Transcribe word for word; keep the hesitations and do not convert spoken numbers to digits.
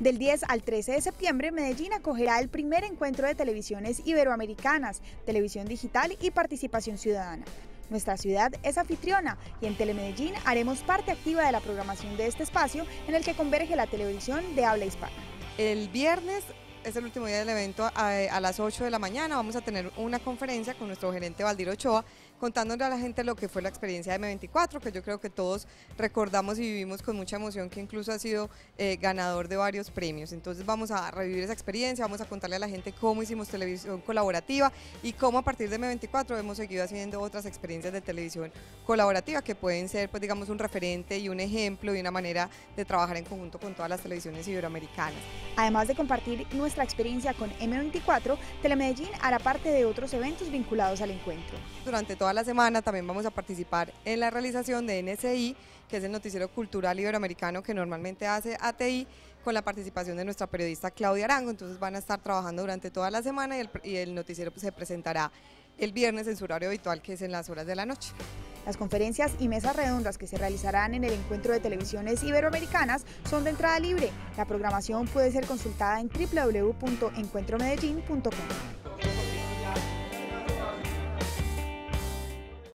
Del diez al trece de septiembre, Medellín acogerá el primer encuentro de televisiones iberoamericanas, televisión digital y participación ciudadana. Nuestra ciudad es anfitriona y en Telemedellín haremos parte activa de la programación de este espacio en el que converge la televisión de habla hispana. El viernes es el último día del evento, a, a las ocho de la mañana vamos a tener una conferencia con nuestro gerente Valdir Ochoa, contándole a la gente lo que fue la experiencia de eme veinticuatro, que yo creo que todos recordamos y vivimos con mucha emoción, que incluso ha sido eh, ganador de varios premios. Entonces vamos a revivir esa experiencia, vamos a contarle a la gente cómo hicimos televisión colaborativa y cómo a partir de eme veinticuatro hemos seguido haciendo otras experiencias de televisión colaborativa que pueden ser, pues digamos, un referente y un ejemplo y una manera de trabajar en conjunto con todas las televisiones iberoamericanas. Además de compartir nuestra experiencia con eme veinticuatro, Telemedellín hará parte de otros eventos vinculados al encuentro. Durante toda la semana también vamos a participar en la realización de ene ce i, que es el noticiero cultural iberoamericano que normalmente hace a te i, con la participación de nuestra periodista Claudia Arango. Entonces van a estar trabajando durante toda la semana y el, y el noticiero se presentará el viernes en su horario habitual, que es en las horas de la noche. Las conferencias y mesas redondas que se realizarán en el Encuentro de Televisiones Iberoamericanas son de entrada libre. La programación puede ser consultada en doble u doble u doble u punto encuentro medellín punto com.